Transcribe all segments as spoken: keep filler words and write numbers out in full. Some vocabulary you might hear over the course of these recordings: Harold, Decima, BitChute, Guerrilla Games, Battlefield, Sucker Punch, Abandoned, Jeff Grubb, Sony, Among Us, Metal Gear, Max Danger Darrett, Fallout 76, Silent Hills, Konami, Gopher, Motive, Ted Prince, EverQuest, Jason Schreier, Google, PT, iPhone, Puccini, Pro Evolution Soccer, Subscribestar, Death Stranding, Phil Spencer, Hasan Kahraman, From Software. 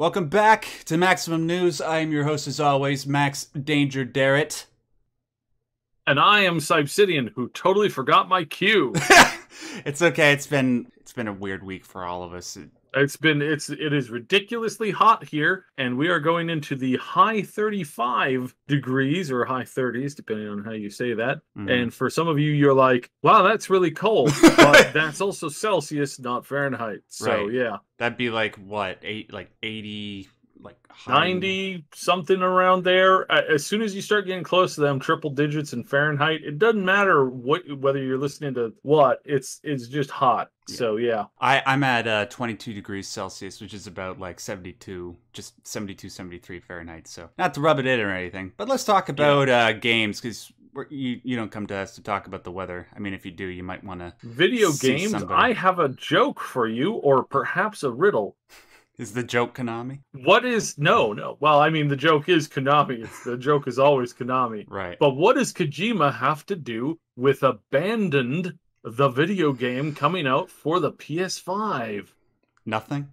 Welcome back to Maximum News. I am your host, as always, Max Danger Darrett. And I am Cybsidian, who totally forgot my cue. It's okay. It's been it's been a weird week for all of us. It's been it's it is ridiculously hot here, and we are going into the high thirty-five degrees or high thirties, depending on how you say that. Mm-hmm. And for some of you, you're like, "Wow, that's really cold," but that's also Celsius, not Fahrenheit. So right. Yeah, that'd be like what eight, like eighty, like high... ninety, something around there. As soon as you start getting close to them, triple digits in Fahrenheit, it doesn't matter what whether you're listening to what. It's it's just hot. So yeah, I, I'm at uh, twenty-two degrees Celsius, which is about like seventy-two, just seventy-two, seventy-three Fahrenheit. So not to rub it in or anything, but let's talk about yeah. uh, games, because you you don't come to us to talk about the weather. I mean, if you do, you might want to video games. Somebody. I have a joke for you, or perhaps a riddle. Is the joke Konami? What is... No, no. Well, I mean, the joke is Konami. It's, the joke is always Konami. Right. But what does Kojima have to do with Abandoned, the video game coming out for the P S five? Nothing.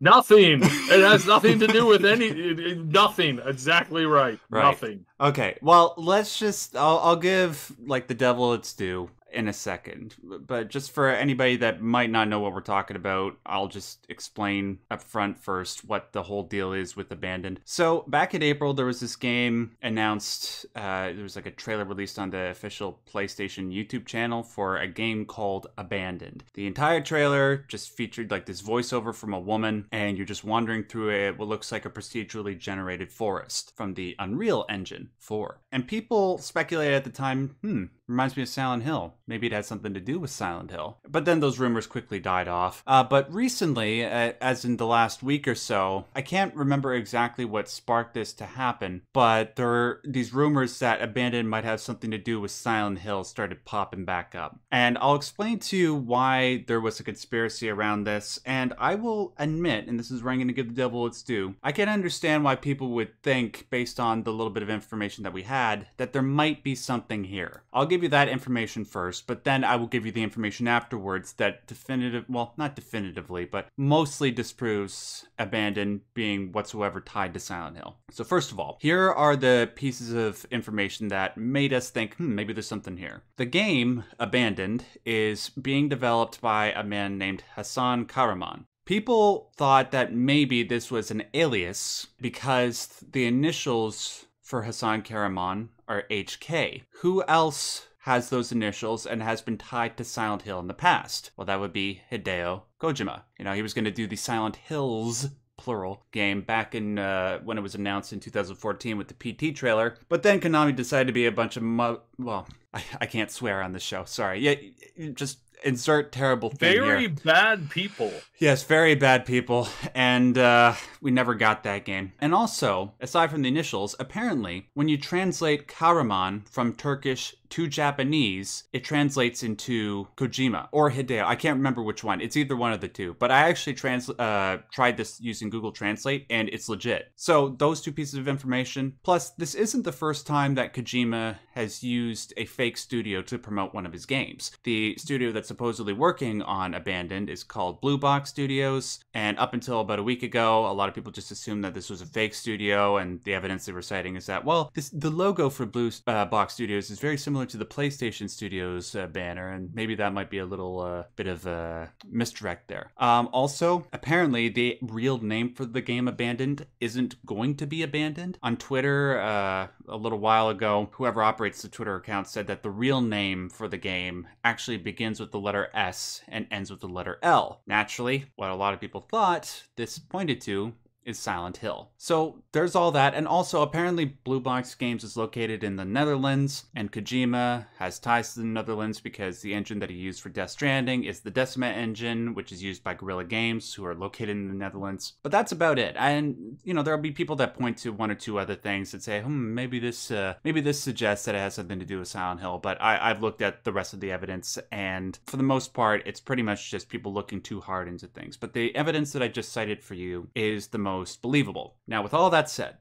Nothing. It has nothing to do with any... It, it, nothing. Exactly right. Right. Nothing. Okay. Well, let's just... I'll, I'll give, like, the devil its due in a second, but just for anybody that might not know what we're talking about, I'll just explain up front first what the whole deal is with Abandoned. So back in April, there was this game announced, uh, there was like a trailer released on the official PlayStation YouTube channel for a game called Abandoned. The entire trailer just featured like this voiceover from a woman, and you're just wandering through a, what looks like a procedurally generated forest from the Unreal Engine four. And people speculated at the time, hmm, reminds me of Silent Hill. Maybe it has something to do with Silent Hill. But then those rumors quickly died off. Uh, but recently, uh, as in the last week or so, I can't remember exactly what sparked this to happen, but there are these rumors that Abandoned might have something to do with Silent Hill started popping back up. And I'll explain to you why there was a conspiracy around this. And I will admit, and this is where I'm going to give the devil its due, I can understand why people would think, based on the little bit of information that we had, that there might be something here. I'll give give you that information first, but then I will give you the information afterwards that definitive, well, not definitively, but mostly disproves Abandoned being whatsoever tied to Silent Hill. So first of all, here are the pieces of information that made us think, hmm, maybe there's something here. The game, Abandoned, is being developed by a man named Hasan Kahraman. People thought that maybe this was an alias because the initials for Hasan Kahraman are H K. Who else has those initials and has been tied to Silent Hill in the past? Well, that would be Hideo Kojima. You know, he was going to do the Silent Hills, plural, game back in uh, when it was announced in two thousand fourteen with the P T trailer. But then Konami decided to be a bunch of mu- well, I, I can't swear on this show. Sorry. Yeah, just... insert terrible thing here. Very bad people. Yes, very bad people. And uh, we never got that game. And also, aside from the initials, apparently, when you translate Kahraman from Turkish to Japanese, it translates into Kojima or Hideo. I can't remember which one. It's either one of the two. But I actually trans uh, tried this using Google Translate, and it's legit. So those two pieces of information. Plus, this isn't the first time that Kojima has used a fake studio to promote one of his games. The studio that's supposedly working on Abandoned is called Blue Box Studios. And up until about a week ago, a lot of people just assumed that this was a fake studio. And the evidence they were citing is that, well, this, the logo for Blue uh, Box Studios is very similar to the PlayStation Studios uh, banner, and maybe that might be a little uh, bit of a misdirect there. Um, also, apparently the real name for the game Abandoned isn't going to be Abandoned. On Twitter, uh, a little while ago, whoever operates the Twitter account said that the real name for the game actually begins with the letter S and ends with the letter L. Naturally, what a lot of people thought this pointed to is Silent Hill. So there's all that. And also, apparently Blue Box Games is located in the Netherlands, and Kojima has ties to the Netherlands because the engine that he used for Death Stranding is the Decima engine, which is used by Guerrilla Games, who are located in the Netherlands. But that's about it. And, you know, there'll be people that point to one or two other things that say, hmm, maybe this uh, maybe this suggests that it has something to do with Silent Hill. But I, I've looked at the rest of the evidence, and for the most part, it's pretty much just people looking too hard into things. But the evidence that I just cited for you is the most most believable. Now, with all that said,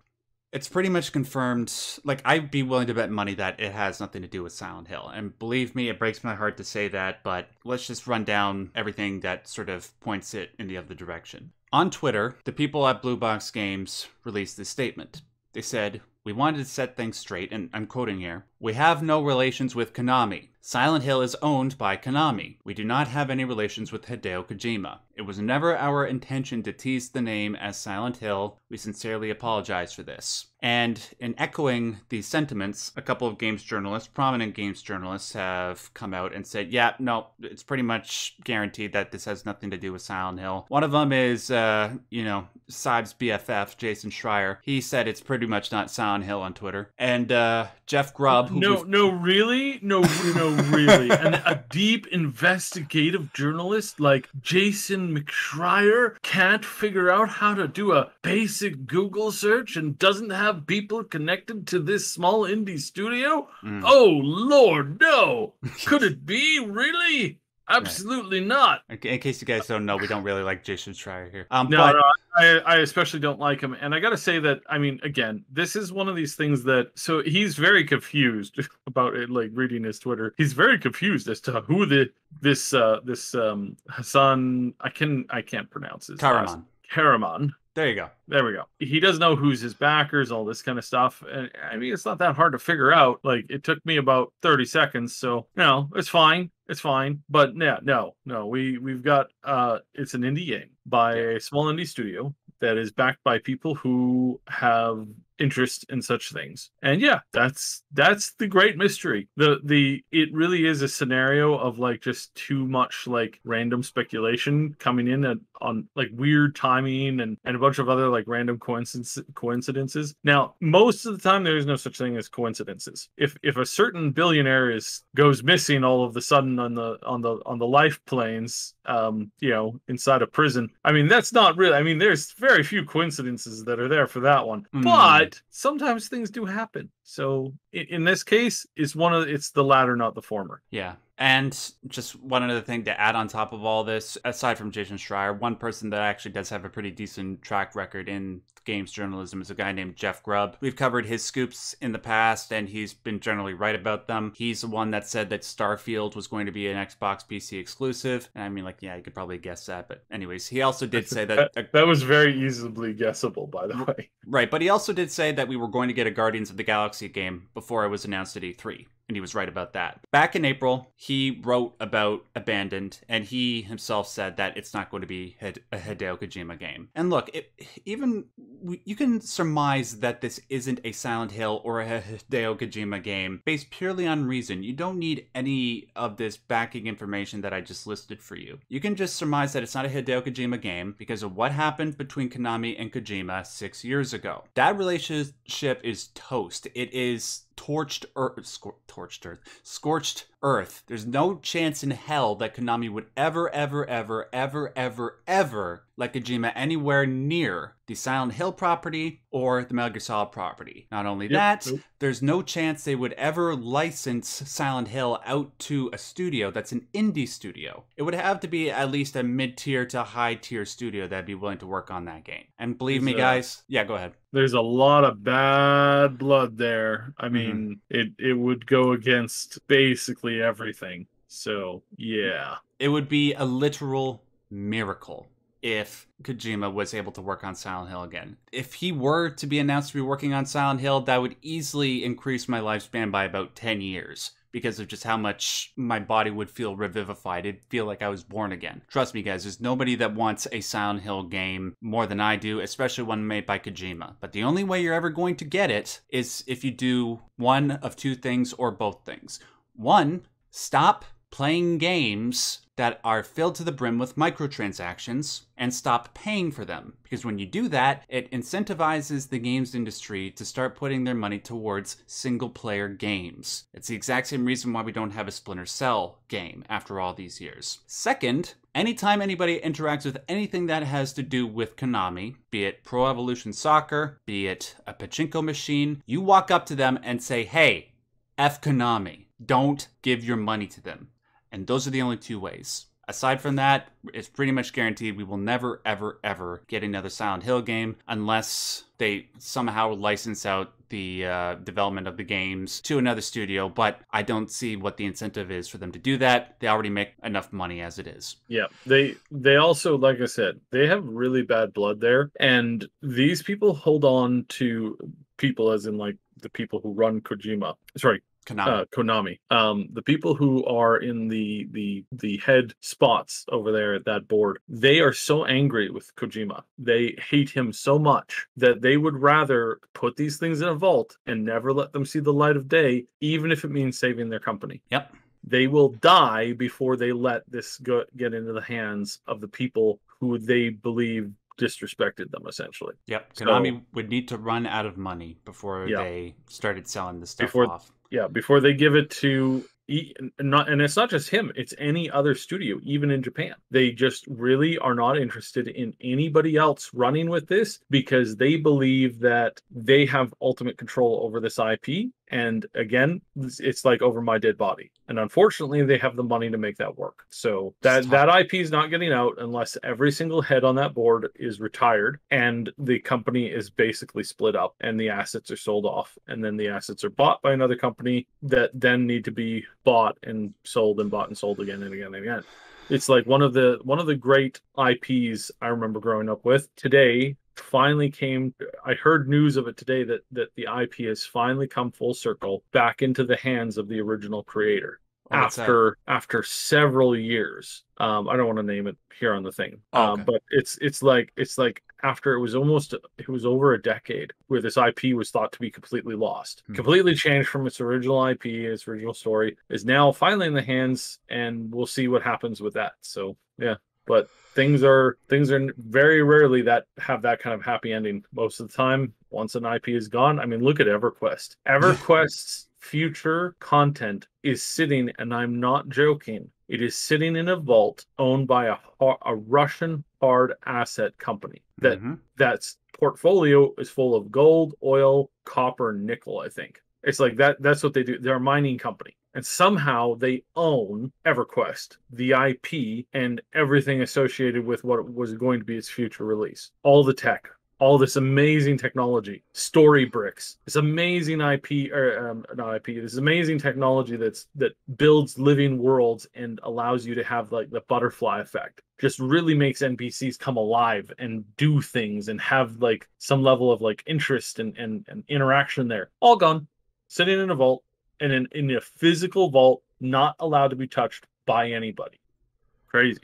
it's pretty much confirmed. Like, I'd be willing to bet money that it has nothing to do with Silent Hill. And believe me, it breaks my heart to say that, but let's just run down everything that sort of points it in the other direction. On Twitter, the people at Blue Box Games released this statement. They said, "We wanted to set things straight," and I'm quoting here, "we have no relations with Konami. Silent Hill is owned by Konami. We do not have any relations with Hideo Kojima. It was never our intention to tease the name as Silent Hill. We sincerely apologize for this." And in echoing these sentiments, a couple of games journalists, prominent games journalists, have come out and said, yeah, no, it's pretty much guaranteed that this has nothing to do with Silent Hill. One of them is, uh, you know, Cyb's B F F, Jason Schreier. He said it's pretty much not Silent Hill on Twitter. And uh, Jeff Grubb. Who no, no, really? No, no, really. And a deep investigative journalist like Jason McSchreier can't figure out how to do a basic Google search and doesn't have people connected to this small indie studio? Mm. Oh, Lord, no. Could it be? Really? Absolutely right. Not. In case you guys don't know, we don't really like Jason Schreier here. Um, no, but... no I, I especially don't like him. And I got to say that, I mean, again, this is one of these things that, so he's very confused about it, like reading his Twitter. He's very confused as to who the this, uh, this um, Hasan, I, can, I can't pronounce his Kahraman. Kahraman. There you go. There we go. He doesn't know who's his backers, all this kind of stuff. And I mean, it's not that hard to figure out. Like, it took me about thirty seconds. So, no, it's fine. It's fine. But yeah, no, no. We, we've got, uh, it's an indie game by a small indie studio that is backed by people who have interest in such things. And yeah, that's that's the great mystery. The the it really is a scenario of like just too much like random speculation coming in at, on like weird timing and, and a bunch of other like random coincidence coincidences. Now, most of the time there is no such thing as coincidences. If if a certain billionaire is goes missing all of a sudden on the on the on the life planes, um, you know, inside a prison, I mean that's not really I mean there's very few coincidences that are there for that one. Mm. But sometimes things do happen. So in this case, it's one of it's the latter, not the former. Yeah. And just one other thing to add on top of all this, aside from Jason Schreier, one person that actually does have a pretty decent track record in games journalism is a guy named Jeff Grubb. We've covered his scoops in the past, and he's been generally right about them. He's the one that said that Starfield was going to be an Xbox P C exclusive. And I mean, like, yeah, you could probably guess that. But anyways, he also did say that... that, that was very easily guessable, by the way. Right, but he also did say that we were going to get a Guardians of the Galaxy game before it was announced at E three. And he was right about that. Back in April, he wrote about Abandoned, and he himself said that it's not going to be a Hideo Kojima game. And look, it, even you can surmise that this isn't a Silent Hill or a Hideo Kojima game based purely on reason. You don't need any of this backing information that I just listed for you. You can just surmise that it's not a Hideo Kojima game because of what happened between Konami and Kojima six years ago. That relationship is toast. It is... Torched earth, scor torched earth, scorched earth. There's no chance in hell that Konami would ever, ever, ever, ever, ever, ever let Kojima anywhere near the Silent Hill property or the Metal Gear Solid property. Not only yep. that, there's no chance they would ever license Silent Hill out to a studio that's an indie studio. It would have to be at least a mid-tier to high-tier studio that'd be willing to work on that game. And believe there's me, a, guys, yeah, go ahead. There's a lot of bad blood there. I mean, mm-hmm. it, it would go against basically everything. So, yeah. It would be a literal miracle if Kojima was able to work on Silent Hill again. If he were to be announced to be working on Silent Hill, that would easily increase my lifespan by about ten years because of just how much my body would feel revivified. It'd feel like I was born again. Trust me, guys, there's nobody that wants a Silent Hill game more than I do, especially one made by Kojima. But the only way you're ever going to get it is if you do one of two things or both things. One, stop playing games that are filled to the brim with microtransactions and stop paying for them. Because when you do that, it incentivizes the games industry to start putting their money towards single player games. It's the exact same reason why we don't have a Splinter Cell game after all these years. Second, anytime anybody interacts with anything that has to do with Konami, be it Pro Evolution Soccer, be it a pachinko machine, you walk up to them and say, hey, F Konami, don't give your money to them. And those are the only two ways. Aside from that, it's pretty much guaranteed we will never, ever, ever get another Silent Hill game unless they somehow license out the uh, development of the games to another studio, but I don't see what the incentive is for them to do that. They already make enough money as it is. Yeah, they they also, like I said, they have really bad blood there, and these people hold on to people as in like the people who run Kojima. Sorry. Konami. Uh, Konami. Um, the people who are in the the the head spots over there at that board, they are so angry with Kojima. They hate him so much that they would rather put these things in a vault and never let them see the light of day, even if it means saving their company. Yep. They will die before they let this go, get into the hands of the people who they believe disrespected them, essentially. Yep. Konami so, would need to run out of money before yeah. they started selling this stuff before, off. Yeah, before they give it to, not, and it's not just him, it's any other studio, even in Japan. They just really are not interested in anybody else running with this because they believe that they have ultimate control over this I P. And again, it's like over my dead body. And unfortunately, they have the money to make that work. So that, that I P is not getting out unless every single head on that board is retired and the company is basically split up and the assets are sold off. And then the assets are bought by another company that then need to be bought and sold and bought and sold again and again and again. It's like one of the one of the great I Ps I remember growing up with today. Finally came, I heard news of it today that that the I P has finally come full circle back into the hands of the original creator oh, after after several years. Um, I don't want to name it here on the thing, oh, okay. um, but it's it's like it's like after it was almost it was over a decade where this I P was thought to be completely lost, mm-hmm. completely changed from its original I P, its original story is now finally in the hands, and we'll see what happens with that. So yeah. But things are things are very rarely that have that kind of happy ending. Most of the time, once an I P is gone, I mean, look at EverQuest. EverQuest's future content is sitting, and I'm not joking, it is sitting in a vault owned by a a Russian hard asset company that mm-hmm. that's portfolio is full of gold, oil, copper, nickel. I think it's like that. That's what they do. They're a mining company. And somehow they own EverQuest, the I P, and everything associated with what was going to be its future release. All the tech, all this amazing technology, story bricks, this amazing I P, or um, not I P, this amazing technology that's that builds living worlds and allows you to have like the butterfly effect. Just really makes N P Cs come alive and do things and have like some level of like interest and and, and interaction there. All gone, sitting in a vault. And in, in a physical vault, not allowed to be touched by anybody. Crazy.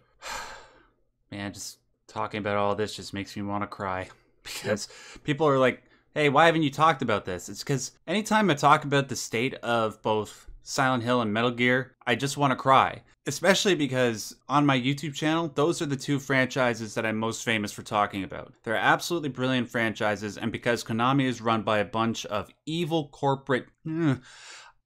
Man, just talking about all this just makes me want to cry. Because yep. people are like, hey, why haven't you talked about this? It's because anytime I talk about the state of both Silent Hill and Metal Gear, I just want to cry. Especially because on my YouTube channel, those are the two franchises that I'm most famous for talking about. They're absolutely brilliant franchises. And because Konami is run by a bunch of evil corporate... Mm,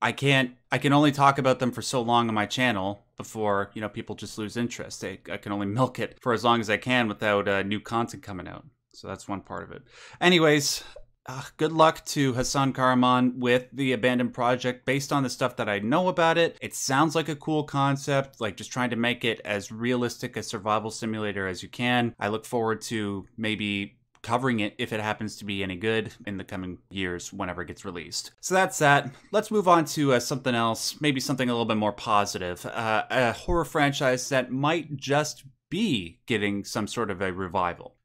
I can't, I can only talk about them for so long on my channel before, you know, people just lose interest. I, I can only milk it for as long as I can without uh, new content coming out. So that's one part of it. Anyways, uh, good luck to Hasan Kahraman with the Abandoned project. Based on the stuff that I know about it, it sounds like a cool concept, like just trying to make it as realistic a survival simulator as you can. I look forward to maybe covering it if it happens to be any good in the coming years whenever it gets released. So that's that. Let's move on to uh, something else, maybe something a little bit more positive. Uh, a horror franchise that might just be getting some sort of a revival.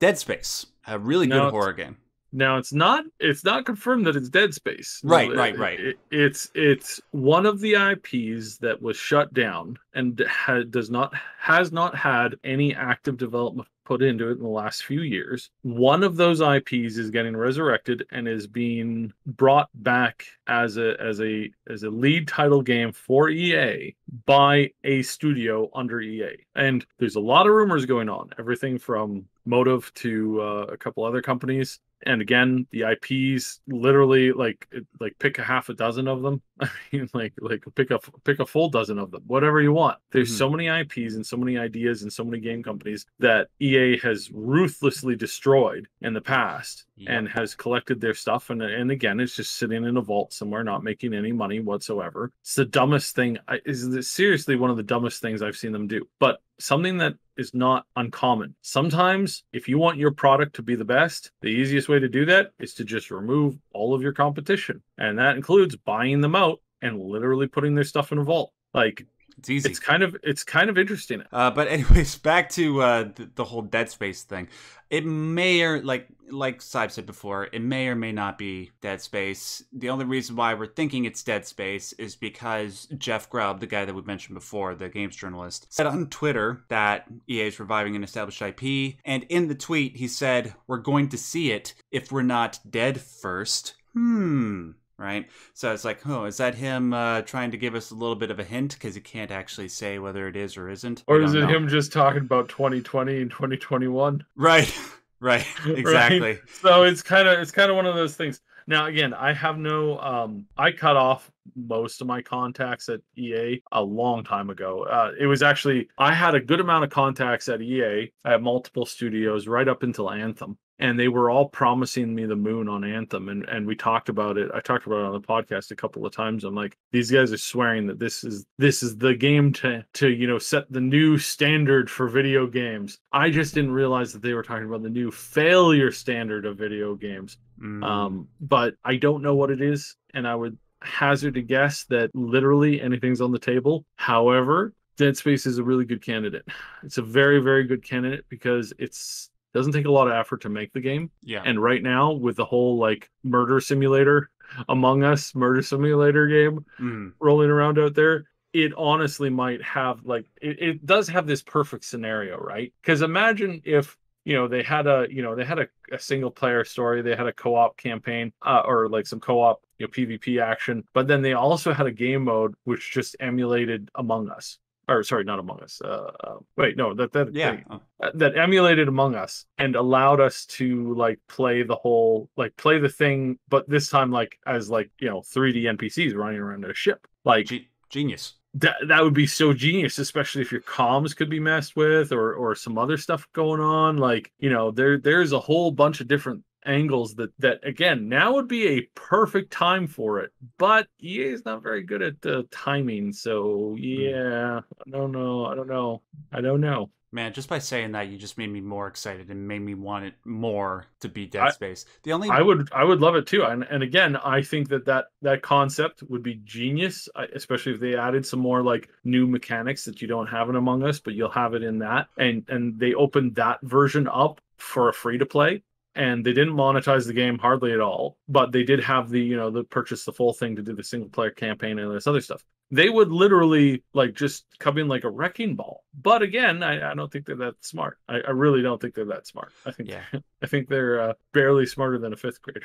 Dead Space, a really no, good horror game. Now it's not it's not confirmed that it's Dead Space. Right, no, right, it, right. It, it's it's one of the I Ps that was shut down and ha does not has not had any active development put into it in the last few years. One of those I Ps is getting resurrected and is being brought back as a as a as a lead title game for E A by a studio under E A. And there's a lot of rumors going on, everything from Motive to uh, a couple other companies and again, the I Ps literally like like pick a half a dozen of them. I mean, like like pick a pick a full dozen of them, whatever you want. There's mm-hmm. so many I Ps and so many ideas and so many game companies that E A has ruthlessly destroyed in the past yeah. and has collected their stuff. And and again, it's just sitting in a vault somewhere, not making any money whatsoever. It's the dumbest thing. Is seriously one of the dumbest things I've seen them do. But something that is not uncommon. Sometimes if you want your product to be the best, the easiest way to do that is to just remove all of your competition. And that includes buying them out and literally putting their stuff in a vault. Like it's easy. It's kind of it's kind of interesting. Uh, but anyways, back to uh, the, the whole Dead Space thing. It may or like like Saib said before, it may or may not be Dead Space. The only reason why we're thinking it's Dead Space is because Jeff Grubb, the guy that we mentioned before, the games journalist, said on Twitter that E A is reviving an established I P. And in the tweet, he said, "We're going to see it if we're not dead first." Hmm. Right? So it's like, oh, is that him uh, trying to give us a little bit of a hint? Because he can't actually say whether it is or isn't. Or is it know. him just talking about twenty twenty and twenty twenty-one? Right, right, exactly. Right? So it's kind of it's kind of one of those things. Now, again, I have no, um, I cut off most of my contacts at E A a long time ago. Uh, it was actually, I had a good amount of contacts at E A at multiple studios right up until Anthem. And they were all promising me the moon on Anthem. And, and we talked about it. I talked about it on the podcast a couple of times. I'm like, these guys are swearing that this is this is the game to, to you know, set the new standard for video games. I just didn't realize that they were talking about the new failure standard of video games. Mm. Um, but I don't know what it is. And I would hazard a guess that literally anything's on the table. However, Dead Space is a really good candidate. It's a very, very good candidate because it's... doesn't take a lot of effort to make the game. Yeah. And right now with the whole like murder simulator, Among Us murder simulator game mm. rolling around out there, it honestly might have like, it, it does have this perfect scenario, right? Because imagine if, you know, they had a, you know, they had a, a single player story, they had a co-op campaign uh, or like some co-op, you know, P V P action, but then they also had a game mode, which just emulated Among Us. Or sorry, not Among Us. Uh, uh, wait, no, that that yeah. thing, uh, that emulated Among Us and allowed us to like play the whole like play the thing, but this time like as like you know three D N P Cs running around a ship. Like G genius. That that would be so genius, especially if your comms could be messed with or or some other stuff going on. Like you know there there's a whole bunch of different angles that that again now would be a perfect time for it, but E A is not very good at the uh, timing, so yeah, I don't know, I don't know, I don't know. Man, just by saying that, you just made me more excited and made me want it more to be Dead Space. I, the only I would I would love it too, and and again, I think that that, that concept would be genius, especially if they added some more like new mechanics that you don't have in Among Us, but you'll have it in that, and and they opened that version up for a free to play. And they didn't monetize the game hardly at all, but they did have the, you know, the purchase the full thing to do the single player campaign and this other stuff. They would literally like just come in like a wrecking ball. But again, I, I don't think they're that smart. I, I really don't think they're that smart. I think yeah. I think they're uh, barely smarter than a fifth grader.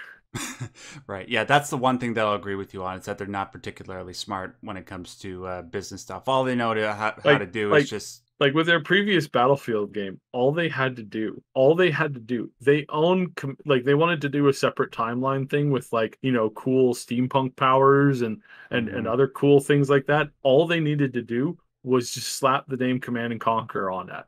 Right. Yeah, that's the one thing that I'll agree with you on. It's that they're not particularly smart when it comes to uh, business stuff. All they know to how, how like, to do like, is just. Like with their previous Battlefield game, all they had to do, all they had to do, they own, like they wanted to do a separate timeline thing with like, you know, cool steampunk powers and, and, mm-hmm. and other cool things like that. All they needed to do was just slap the name Command and Conquer on that,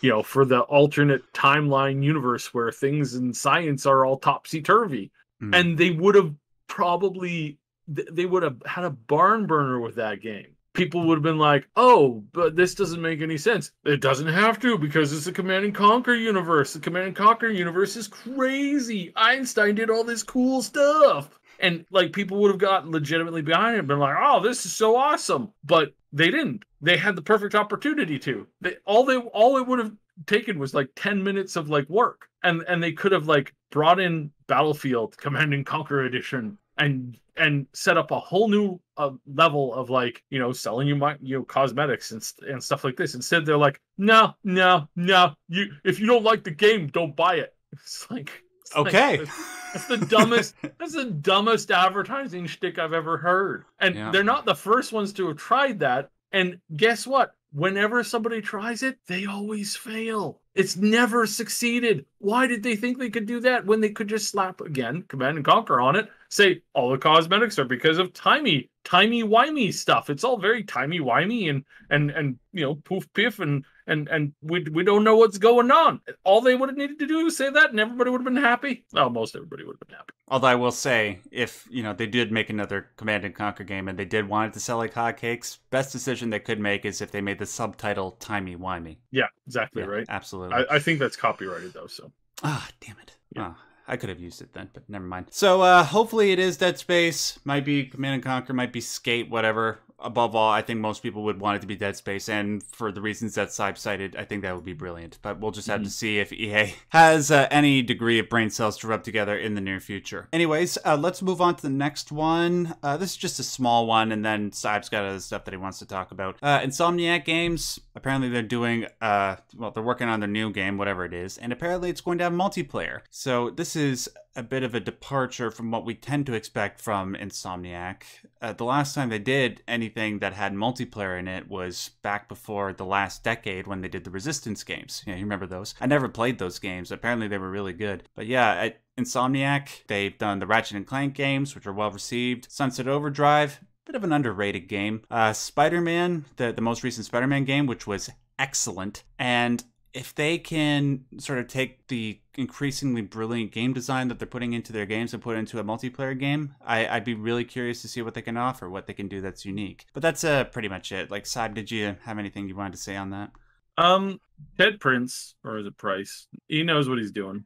you know, for the alternate timeline universe where things in science are all topsy-turvy. Mm-hmm. And they would have probably, they would have had a barn burner with that game. People would have been like, oh, but this doesn't make any sense. It doesn't have to because it's a Command and Conquer universe. The Command and Conquer universe is crazy. Einstein did all this cool stuff. And like people would have gotten legitimately behind it and been like, oh, this is so awesome. But they didn't. They had the perfect opportunity to. They all they all it would have taken was like ten minutes of like work. And and they could have like brought in Battlefield, Command and Conquer edition. And and set up a whole new uh, level of like you know selling you my you know cosmetics and and stuff like this. Instead, they're like, no, no, no. You if you don't like the game, don't buy it. It's like it's okay, like, that's, that's the dumbest. That's the dumbest advertising shtick I've ever heard. And yeah. they're not the first ones to have tried that. And guess what? whenever somebody tries it, they always fail. It's never succeeded. Why did they think they could do that when they could just slap, again, Command and Conquer on it, say all the cosmetics are because of timey, timey-wimey stuff. It's all very timey-wimey and, and, and you know, poof-piff, and, and, and we, we don't know what's going on. All they would have needed to do is say that, and everybody would have been happy. Well, most everybody would have been happy. Although I will say, if, you know, they did make another Command and Conquer game and they did want it to sell like hotcakes, best decision they could make is if they made the subtitle timey-wimey. Yeah, exactly, yeah, right? Absolutely. I, I think that's copyrighted, though, so. Ah, oh, damn it. Yeah. Oh. I could have used it then, but never mind. So uh, hopefully it is Dead Space. Might be Command and Conquer, might be Skate, whatever. Above all, I think most people would want it to be Dead Space. And for the reasons that Cyb cited, I think that would be brilliant. But we'll just have mm-hmm. to see if E A has uh, any degree of brain cells to rub together in the near future. Anyways, uh, let's move on to the next one. Uh, this is just a small one. And then Cyb's got other stuff that he wants to talk about. Uh, Insomniac Games. Apparently they're doing, uh, well, they're working on their new game, whatever it is. And apparently it's going to have multiplayer. So this is... is a bit of a departure from what we tend to expect from Insomniac. Uh, the last time they did anything that had multiplayer in it was back before the last decade when they did the Resistance games. Yeah, you remember those? I never played those games. Apparently they were really good. But yeah, I, Insomniac, they've done the Ratchet and Clank games, which are well received. Sunset Overdrive, bit of an underrated game. Uh, Spider-Man, the, the most recent Spider-Man game, which was excellent. And if they can sort of take the increasingly brilliant game design that they're putting into their games and put into a multiplayer game, I, I'd be really curious to see what they can offer, what they can do that's unique. But that's uh, pretty much it. Like, Saib, did you have anything you wanted to say on that? Um, Ted Prince, or is it Price? He knows what he's doing.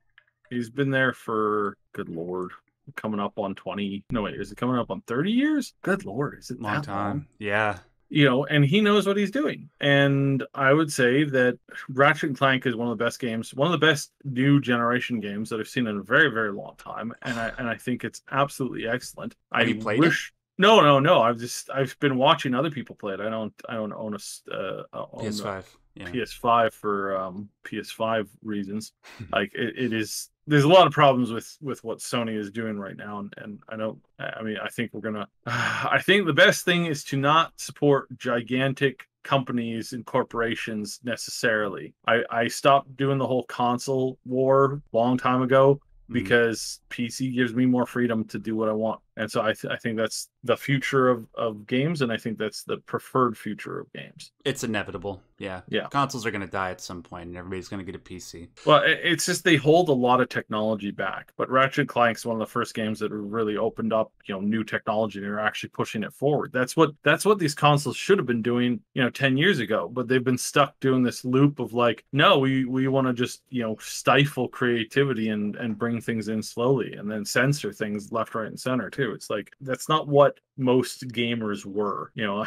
He's been there for, good lord, coming up on twenty. No, wait, is it coming up on thirty years? Good lord, is it long that time? Long? Yeah. You know, and he knows what he's doing. And I would say that Ratchet and Clank is one of the best games, one of the best new generation games that I've seen in a very, very long time. And I and I think it's absolutely excellent. Have I you played wish... it? No, no, no. I've just I've been watching other people play it. I don't I don't own a uh, own P S five. Yeah. P S five for um, P S five reasons. Like it, it is. There's a lot of problems with with what Sony is doing right now, and, and I don't. I mean, I think we're gonna. Uh, I think the best thing is to not support gigantic companies and corporations necessarily. I I stopped doing the whole console war a long time ago because mm-hmm. P C gives me more freedom to do what I want, and so I th I think that's the future of of games, and I think that's the preferred future of games. It's inevitable. Yeah, yeah. Consoles are going to die at some point, and everybody's going to get a P C. Well, it's just they hold a lot of technology back. But Ratchet and Clank's one of the first games that really opened up, you know, new technology, and are actually pushing it forward. That's what that's what these consoles should have been doing, you know, ten years ago. But they've been stuck doing this loop of like, no, we we want to just, you know, stifle creativity and and bring things in slowly, and then censor things left, right, and center too. It's like that's not what most gamers were, you know.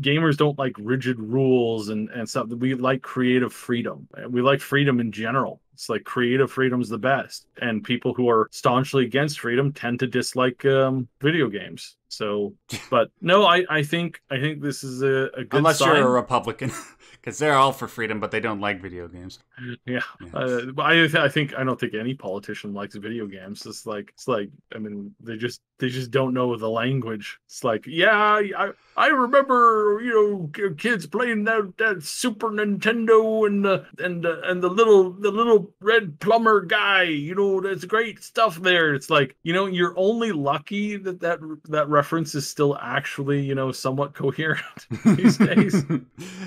Gamers don't like rigid rules and, and stuff. We like creative freedom. We like freedom in general. It's like creative freedom's the best. And people who are staunchly against freedom tend to dislike um, video games. So, but no, I, I think I think this is a, a good Unless sign. You're a Republican, because they're all for freedom, but they don't like video games. Yeah, yes. uh, I I think I don't think any politician likes video games. It's like it's like I mean they just they just don't know the language. It's like yeah, I I remember you know kids playing that that Super Nintendo and the and the, and the little the little red plumber guy. You know that's great stuff there. It's like you know you're only lucky that that that. reference is still actually, you know, somewhat coherent these days.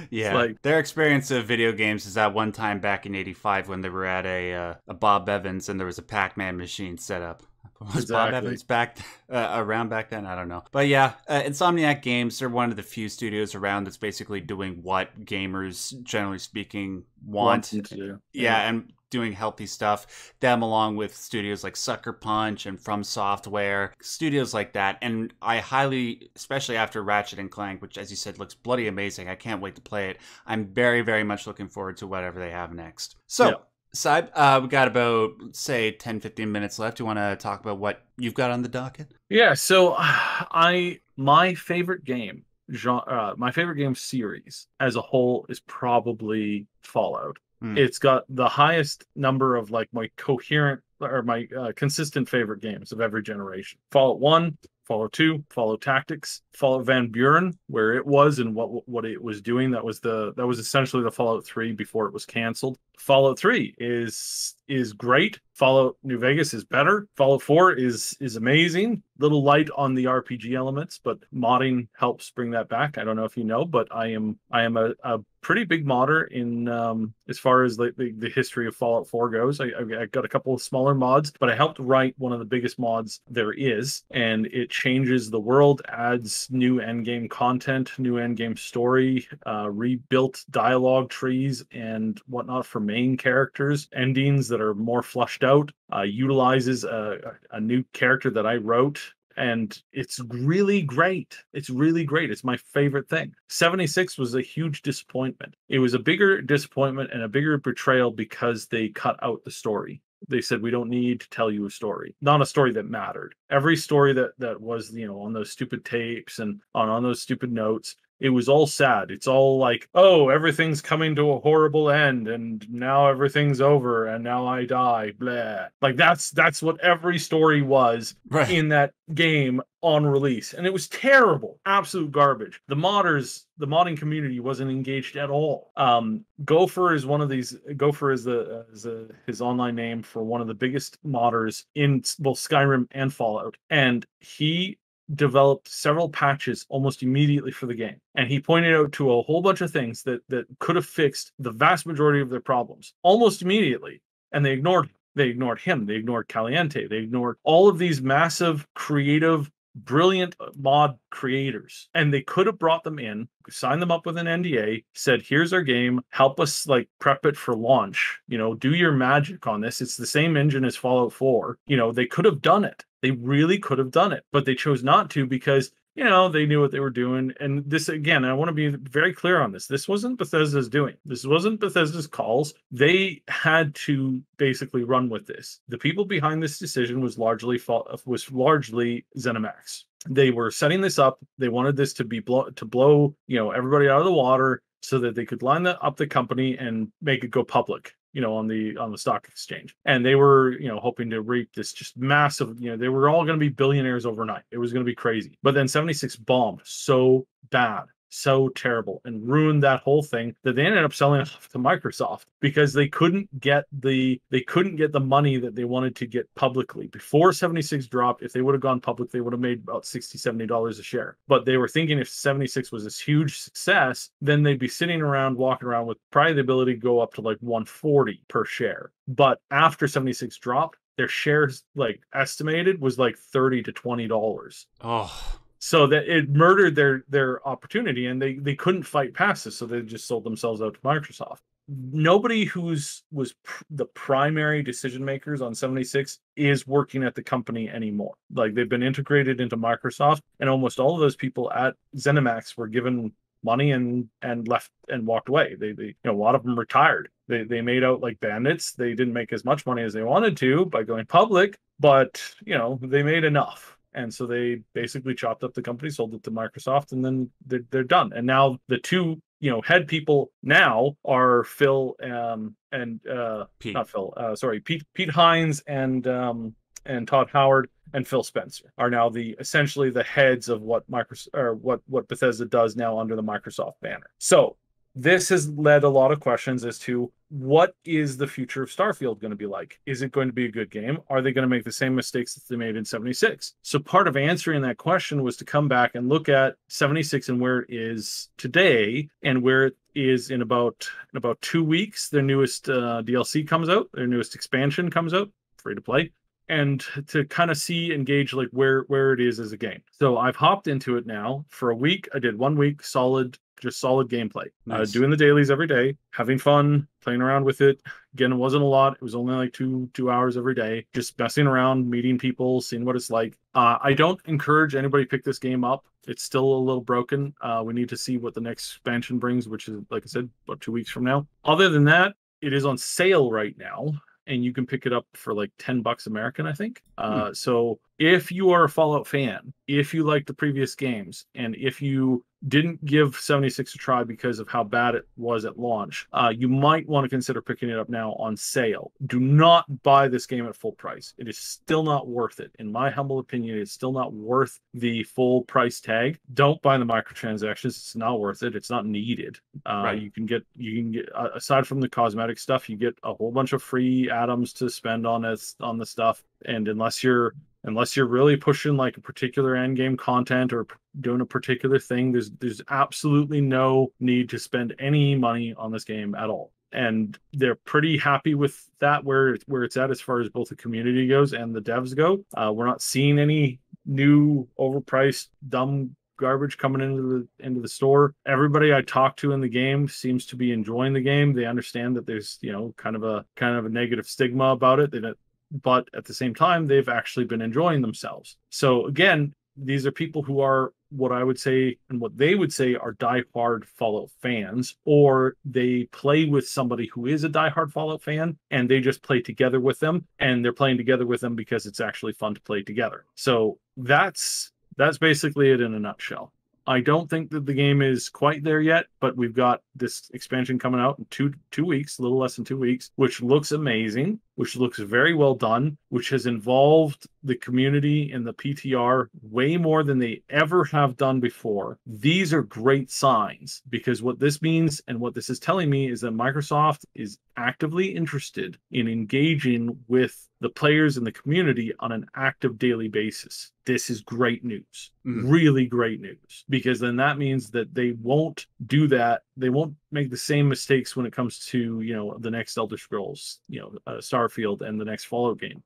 Yeah, like, their experience of video games is that one time back in eighty-five when they were at a uh, a Bob Evans and there was a Pac-Man machine set up. Was exactly. Bob Evans back uh, around back then? I don't know. But yeah, uh, Insomniac Games, they're one of the few studios around that's basically doing what gamers, generally speaking, want. want to do. Yeah, yeah, and doing healthy stuff. Them along with studios like Sucker Punch and From Software, studios like that. And I highly, especially after Ratchet and Clank, which as you said looks bloody amazing. I can't wait to play it. I'm very, very much looking forward to whatever they have next. So, yeah. Saib, uh, we got about, say, ten, fifteen minutes left. You want to talk about what you've got on the docket? Yeah, so I my favorite game, genre, uh, my favorite game series as a whole is probably Fallout. It's got the highest number of like my coherent are my uh, consistent favorite games of every generation. Fallout one, Fallout two, Fallout Tactics, Fallout Van Buren, where it was and what what it was doing. That was the that was essentially the Fallout three before it was canceled. Fallout three is is great. Fallout New Vegas is better. Fallout four is is amazing. Little light on the R P G elements, but modding helps bring that back. I don't know if you know, but I am I am a, a pretty big modder in um, as far as the, the, the history of Fallout four goes. I, I got a couple of smaller mods, but I helped write one of the biggest mods there is, and it changes the world, adds new endgame content, new endgame story, uh, rebuilt dialogue trees and whatnot for main characters, endings that are more flushed out, uh, utilizes a, a new character that I wrote. And it's really great. It's really great. It's my favorite thing. seventy-six was a huge disappointment. It was a bigger disappointment and a bigger betrayal because they cut out the story. They said, we don't need to tell you a story. Not a story that mattered. Every story that, that was, you know, on those stupid tapes and on, on those stupid notes, it was all sad. It's all like, oh, everything's coming to a horrible end, and now everything's over, and now I die. Blah. Like that's that's what every story was right. in that game on release, and it was terrible, absolute garbage. The modders, the modding community, wasn't engaged at all. Um, Gopher is one of these. Gopher is the is a, his online name for one of the biggest modders in both Skyrim and Fallout, and he developed several patches almost immediately for the game, and he pointed out to a whole bunch of things that that could have fixed the vast majority of their problems almost immediately, and they ignored him. They ignored him they ignored Caliente, they ignored all of these massive, creative, brilliant mod creators, and they could have brought them in, signed them up with an N D A, said, here's our game, help us like prep it for launch, you know, do your magic on this, it's the same engine as Fallout four, you know. They could have done it. They really could have done it, but they chose not to because, you know, they knew what they were doing. And this, again, I want to be very clear on this. This wasn't Bethesda's doing. This wasn't Bethesda's calls. They had to basically run with this. The people behind this decision was largely was largely Zenimax. They were setting this up. They wanted this to be blow, to blow, you know, everybody out of the water so that they could line up the company and make it go public, you know, on the on the stock exchange. And they were, you know, hoping to reap this just massive, you know, they were all going to be billionaires overnight. It was going to be crazy. But then seventy-six bombed so bad, so terrible, and ruined that whole thing that they ended up selling off to Microsoft because they couldn't get the they couldn't get the money that they wanted to get publicly. Before seventy-six dropped, if they would have gone public, they would have made about sixty, seventy dollars a share. But they were thinking if seventy-six was this huge success, then they'd be sitting around, walking around with probably the ability to go up to like one forty per share. But after seventy-six dropped, their shares, like estimated, was like thirty to twenty dollars. Oh. So that it murdered their their opportunity, and they they couldn't fight past this, so they just sold themselves out to Microsoft. Nobody who's was pr the primary decision makers on seventy-six is working at the company anymore. Like, they've been integrated into Microsoft, and almost all of those people at ZeniMax were given money and and left and walked away. They, they you know, a lot of them retired. They they made out like bandits. They didn't make as much money as they wanted to by going public, but you know, they made enough. And so they basically chopped up the company, sold it to Microsoft, and then they're, they're done. And now the two, you know, head people now are Phil um, and uh, Pete. Not Phil, uh, sorry, Pete Pete Hines and um, and Todd Howard and Phil Spencer are now the essentially the heads of what Microsoft or what what Bethesda does now under the Microsoft banner. So this has led a lot of questions as to what is the future of Starfield going to be like? Is it going to be a good game? Are they going to make the same mistakes that they made in seventy-six? So part of answering that question was to come back and look at seventy-six and where it is today and where it is in about, in about two weeks. Their newest uh, D L C comes out. Their newest expansion comes out, free to play. And to kind of see and gauge like where, where it is as a game. So I've hopped into it now for a week. I did one week solid, just solid gameplay. Nice. Uh, doing the dailies every day, having fun, playing around with it. Again, it wasn't a lot. It was only like two two hours every day, just messing around, meeting people, seeing what it's like. Uh, I don't encourage anybody to pick this game up. It's still a little broken. Uh, we need to see what the next expansion brings, which is, like I said, about two weeks from now. Other than that, it is on sale right now. And you can pick it up for like ten bucks American, I think. Uh, hmm. So if you are a Fallout fan, if you like the previous games, and if you didn't give seventy-six a try because of how bad it was at launch, uh, you might want to consider picking it up now on sale. Do not buy this game at full price. It is still not worth it. In my humble opinion, it's still not worth the full price tag. Don't buy the microtransactions. It's not worth it. It's not needed. Uh, right. You can get, you can get, uh, aside from the cosmetic stuff, you get a whole bunch of free atoms to spend on this, on the stuff. And unless you're, Unless you're really pushing like a particular end game content or doing a particular thing, there's there's absolutely no need to spend any money on this game at all. And they're pretty happy with that where where it's at as far as both the community goes and the devs go. Uh, we're not seeing any new overpriced dumb garbage coming into the into the store. Everybody I talk to in the game seems to be enjoying the game. They understand that there's you know kind of a kind of a negative stigma about it. They don't. But at the same time, they've actually been enjoying themselves. So again, these are people who are what I would say and what they would say are diehard Fallout fans, or they play with somebody who is a diehard Fallout fan and they just play together with them, and they're playing together with them because it's actually fun to play together. So that's that's basically it in a nutshell. I don't think that the game is quite there yet, but we've got this expansion coming out in two two weeks, a little less than two weeks, which looks amazing, which looks very well done, which has involved the community and the P T R way more than they ever have done before. These are great signs, because what this means and what this is telling me is that Microsoft is actively interested in engaging with the players in the community on an active daily basis. This is great news, mm-hmm. really great news, because then that means that they won't do that. They won't make the same mistakes when it comes to, you know, the next Elder Scrolls, you know, uh, Starfield and the next Fallout game.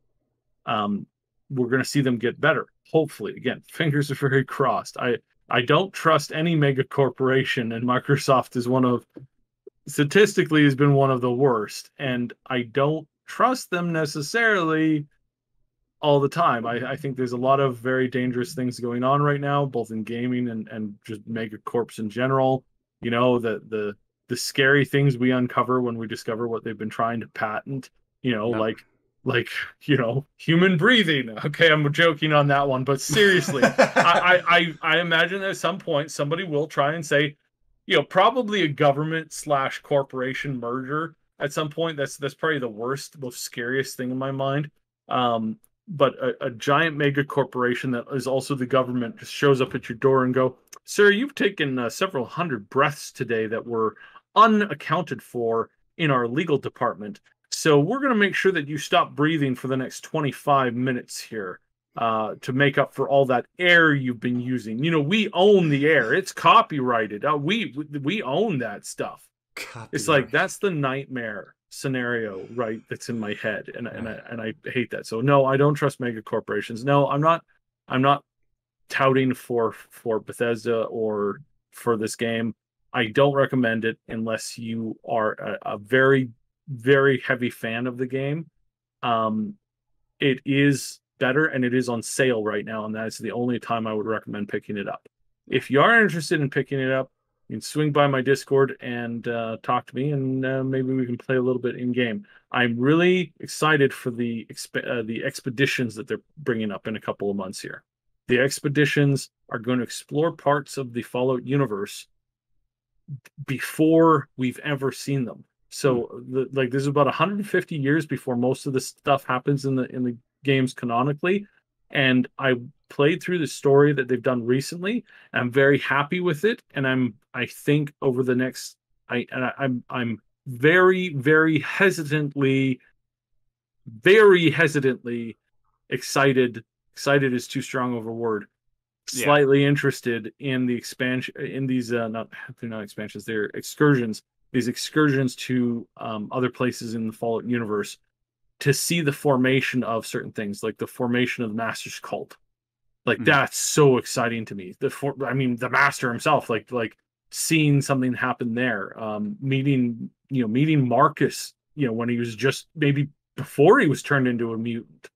Um, we're going to see them get better. Hopefully, again, fingers are very crossed. I, I don't trust any mega corporation, and Microsoft is one of, statistically has been one of the worst, and I don't trust them necessarily all the time. I, I think there's a lot of very dangerous things going on right now, both in gaming and, and just mega corps in general. You know, the, the, the scary things we uncover when we discover what they've been trying to patent, you know, no. like, like, you know, human breathing. Okay. I'm joking on that one, but seriously, I, I, I, I imagine at some point somebody will try and say, you know, probably a government slash corporation merger at some point. That's, that's probably the worst, most scariest thing in my mind. Um, But a, a giant mega corporation that is also the government just shows up at your door and go, sir, you've taken uh, several hundred breaths today that were unaccounted for in our legal department. So we're going to make sure that you stop breathing for the next twenty-five minutes here uh, to make up for all that air you've been using. You know, we own the air. It's copyrighted. Uh, we, we own that stuff. Copyright. It's like, that's the nightmare scenario, right? That's in my head, and and I, and I hate that. So no, I don't trust mega corporations. No, I'm not. I'm not touting for for Bethesda or for this game. I don't recommend it unless you are a, a very very heavy fan of the game. Um, it is better, and it is on sale right now, and that's the only time I would recommend picking it up. If you are interested in picking it up, you can swing by my Discord and uh, talk to me, and uh, maybe we can play a little bit in game. I'm really excited for the exp uh, the expeditions that they're bringing up in a couple of months here. The expeditions are going to explore parts of the Fallout universe before we've ever seen them. So, the, like, there's about one hundred fifty years before most of this stuff happens in the in the games canonically, and I played through the story that they've done recently. I'm very happy with it, and I'm I think over the next I and I, I'm I'm very very hesitantly very hesitantly excited excited is too strong of a word. Yeah. Slightly interested in the expansion in these uh, not they're not expansions they're excursions these excursions to um, other places in the Fallout universe to see the formation of certain things, like the formation of the Master's cult. Like, mm-hmm. that's so exciting to me. The for, I mean, the Master himself, like like seeing something happen there, um, meeting you know meeting Marcus, you know, when he was just maybe before he was turned into a mutant,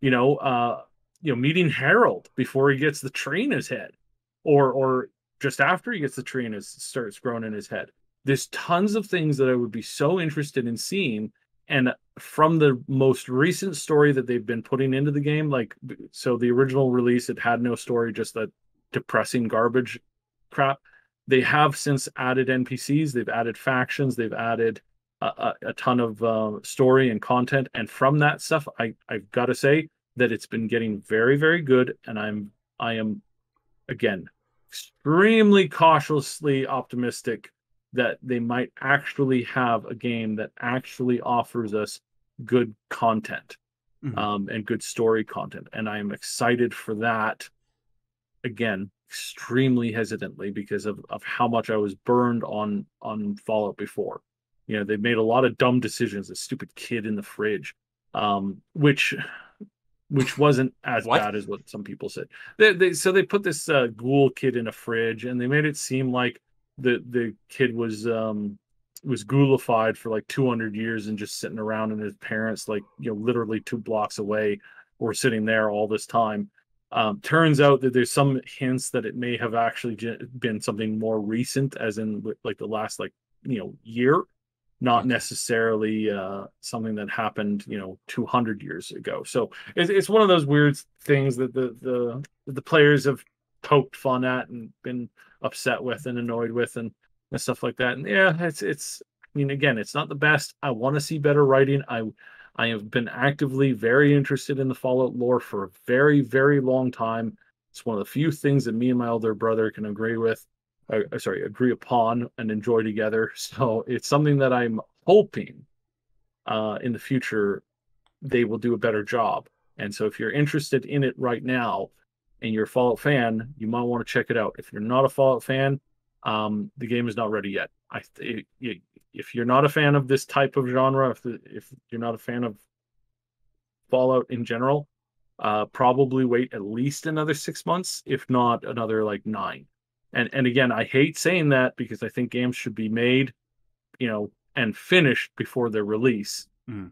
you know, uh, you know, meeting Harold before he gets the tree in his head, or or just after he gets the tree and it starts growing in his head. There's tons of things that I would be so interested in seeing And from the most recent story that they've been putting into the game, like, so the original release, it had no story, just that depressing garbage crap. They have since added N P Cs, they've added factions, they've added a, a, a ton of uh, story and content. And from that stuff, I, I've got to say that it's been getting very, very good. And I'm, I am, again, extremely cautiously optimistic that they might actually have a game that actually offers us good content, mm-hmm. um, and good story content. And I am excited for that, again, extremely hesitantly because of, of how much I was burned on, on Fallout before. You know, they made a lot of dumb decisions, the stupid kid in the fridge, um, which... which wasn't as what? bad as what some people said. They, they, so they put this uh, ghoul kid in a fridge, and they made it seem like the the kid was um, was ghoulified for like two hundred years and just sitting around, and his parents, like, you know, literally two blocks away, were sitting there all this time. Um, turns out that there's some hints that it may have actually been something more recent, as in like the last like you know year, not necessarily uh, something that happened, you know, two hundred years ago. So it's, it's one of those weird things that the, the the players have poked fun at and been upset with and annoyed with and, and stuff like that. And yeah, it's, it's, I mean, again, it's not the best. I want to see better writing. I, I have been actively very interested in the Fallout lore for a very, very long time. It's one of the few things that me and my older brother can agree with. Uh, sorry, agree upon and enjoy together. So it's something that I'm hoping uh, in the future they will do a better job. And so if you're interested in it right now and you're a Fallout fan, you might want to check it out. If you're not a Fallout fan, um, the game is not ready yet. I it, it, if you're not a fan of this type of genre, if the, if you're not a fan of Fallout in general, uh, probably wait at least another six months, if not another like nine. And and again, I hate saying that because I think games should be made, you know, and finished before their release. Mm.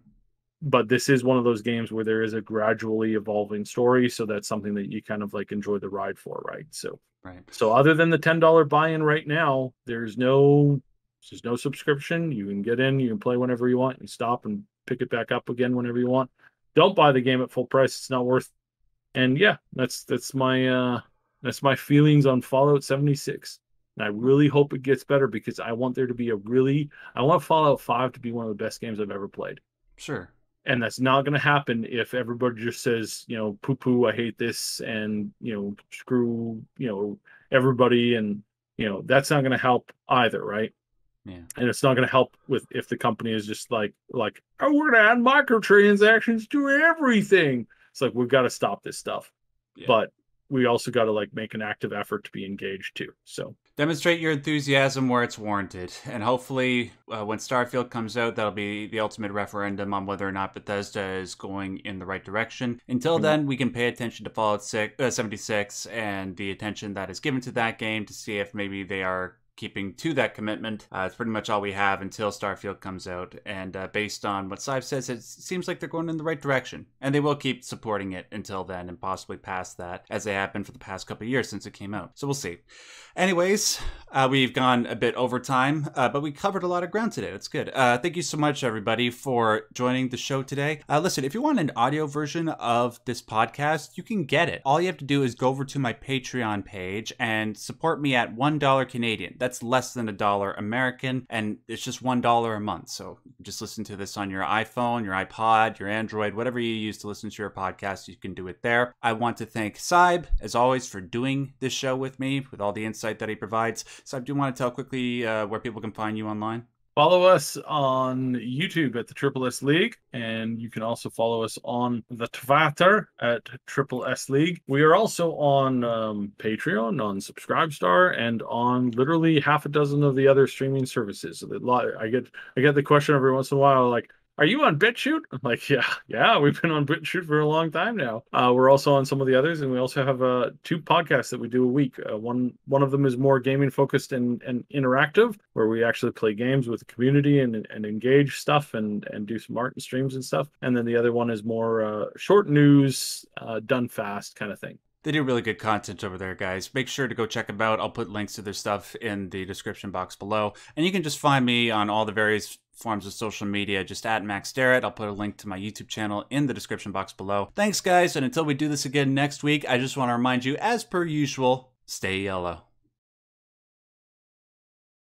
But this is one of those games where there is a gradually evolving story, so that's something that you kind of like enjoy the ride for, right? So, right. So other than the ten dollar buy-in right now, there's no there's no subscription. You can get in, you can play whenever you want, and stop and pick it back up again whenever you want. Don't buy the game at full price; it's not worth it. And yeah, that's that's my. Uh, That's my feelings on Fallout seventy-six. And I really hope it gets better because I want there to be a really... I want Fallout five to be one of the best games I've ever played. Sure. And that's not going to happen if everybody just says, you know, poo-poo, I hate this, and, you know, screw, you know, everybody. And, you know, that's not going to help either, right? Yeah. And it's not going to help with if the company is just like, like oh, we're going to add microtransactions to everything. It's like, we've got to stop this stuff. Yeah. But... we also got to like make an active effort to be engaged too. So demonstrate your enthusiasm where it's warranted, and hopefully uh, when Starfield comes out, that'll be the ultimate referendum on whether or not Bethesda is going in the right direction. Until then, we can pay attention to Fallout seventy-six and the attention that is given to that game to see if maybe they are keeping to that commitment. Uh, it's pretty much all we have until Starfield comes out. And uh, based on what Syve says, it seems like they're going in the right direction. And they will keep supporting it until then and possibly past that, as they have been for the past couple of years since it came out. So we'll see. Anyways, uh, we've gone a bit over time, uh, but we covered a lot of ground today. That's good. Uh, thank you so much, everybody, for joining the show today. Uh, listen, if you want an audio version of this podcast, you can get it. All you have to do is go over to my Patreon page and support me at one dollar Canadian. That's less than a dollar American, and it's just one dollar a month. So just listen to this on your iPhone, your iPod, your Android, whatever you use to listen to your podcast, you can do it there. I want to thank Sybe, as always, for doing this show with me, with all the insight that he provides. Sybe, do you want to tell quickly uh, where people can find you online? Follow us on YouTube at the Triple S League, and you can also follow us on the Twitter at Triple S League. We are also on um, Patreon, on Subscribestar, and on literally half a dozen of the other streaming services. So that I get, I get the question every once in a while, like, are you on BitChute? I'm like, yeah, yeah, we've been on BitChute for a long time now. Uh, we're also on some of the others, and we also have uh, two podcasts that we do a week. Uh, one one of them is more gaming-focused and, and interactive, where we actually play games with the community and, and engage stuff and, and do some art and streams and stuff. And then the other one is more uh, short news, uh, done fast kind of thing. They do really good content over there, guys. Make sure to go check them out. I'll put links to their stuff in the description box below. And you can just find me on all the various forms of social media, just at Max Darrett. I'll put a link to my YouTube channel in the description box below. Thanks, guys, and until we do this again next week, I just want to remind you, as per usual, stay yellow.